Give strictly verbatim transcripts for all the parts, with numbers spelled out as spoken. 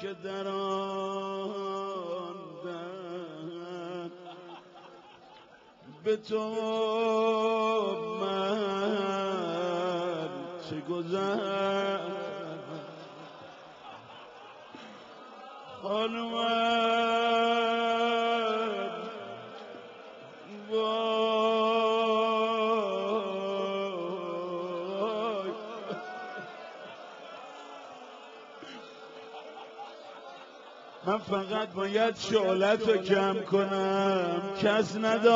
که در آن دهر به تو من چه گذر. خانوم وای من فقط باید شعلت رو کم کنم، کس نداند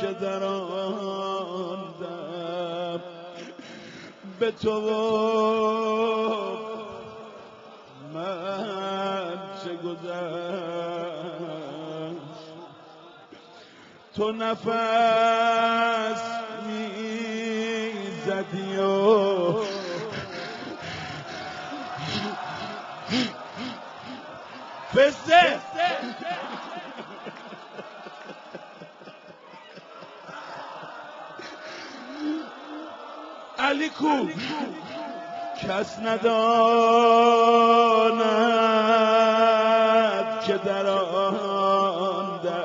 که در آن دم به تو تو نفس می زدی و فسه علی کو کس نداند که در آن دم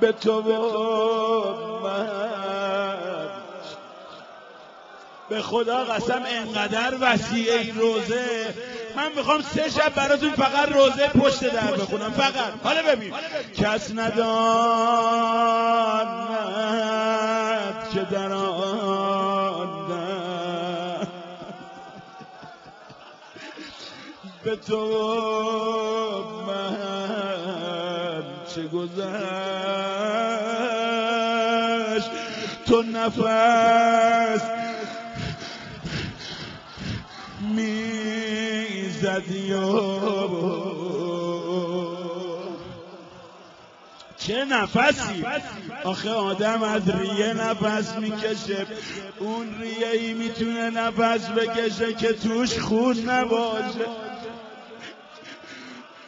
به تو و من. به خدا قسم انقدر وسیع این روزه، من میخوام سه شب براتون فقط روزه پشت در بخونم فقط. حالا ببین کس نداند که در آن دم به تو من چه گذشت. تو نفس میزدی چه نفسی، آخه آدم از ریه نفس میکشه، اون ریه ای میتونه نفس بکشه که توش خون نباشه.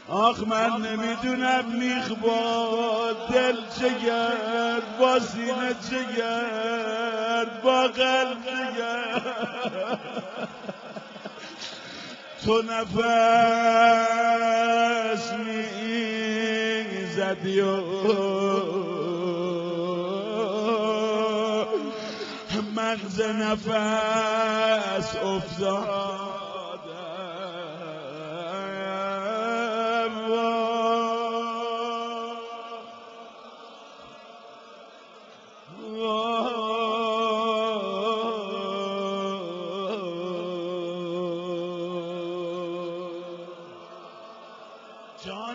آخ من نمیدونم میخ با دل چگرد، با سینه چگرد، با قلب چگرد. تو نفس میزدی و مغز نفس افتادم. John.